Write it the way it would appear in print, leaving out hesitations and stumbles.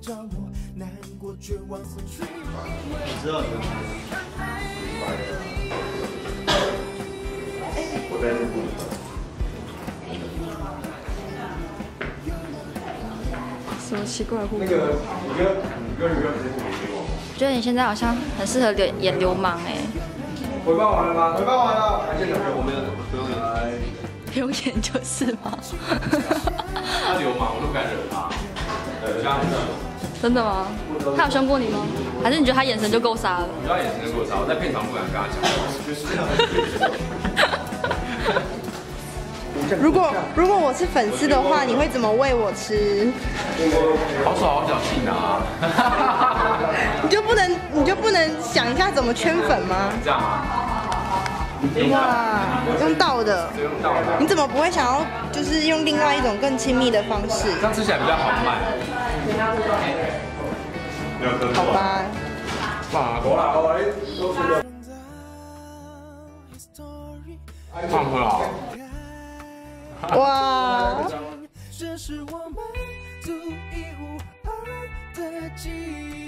知道我在这里。什么奇怪互动？那个我觉得你现在好像很适合演流氓哎。回报完了吗？回报完了。还是我没有，不用演。不用演就是嘛。他流氓，我都不敢惹他。真的吗？他有凶过你吗？还是你觉得他眼神就够杀了？你觉得他眼神就够杀，我在片场不敢跟他讲。如果我是粉丝的话，你会怎么喂我吃？好手好脚气拿。你就不能想一下怎么圈粉吗？这样哇，用倒的，你怎么不会想要就是用另外一种更亲密的方式？这样吃起来比较好卖。好吧。放回来。哇。这是我们独一无二的记忆。